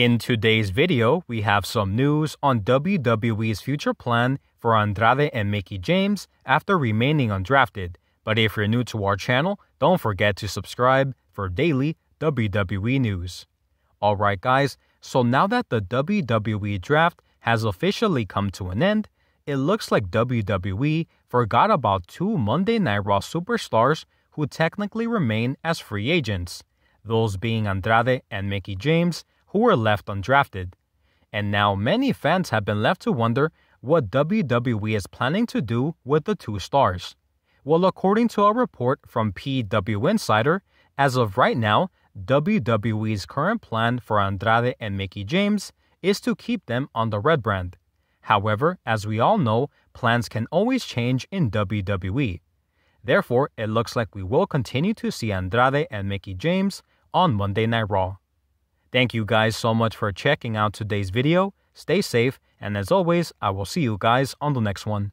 In today's video, we have some news on WWE's future plan for Andrade and Mickie James after remaining undrafted. But if you're new to our channel, don't forget to subscribe for daily WWE news. Alright guys, so now that the WWE draft has officially come to an end, it looks like WWE forgot about two Monday Night Raw superstars who technically remain as free agents, those being Andrade and Mickie James, who were left undrafted. And now many fans have been left to wonder what WWE is planning to do with the two stars. Well, according to a report from PW Insider, as of right now, WWE's current plan for Andrade and Mickie James is to keep them on the red brand. However, as we all know, plans can always change in WWE. Therefore, it looks like we will continue to see Andrade and Mickie James on Monday Night Raw. Thank you guys so much for checking out today's video. Stay safe, and as always, I will see you guys on the next one.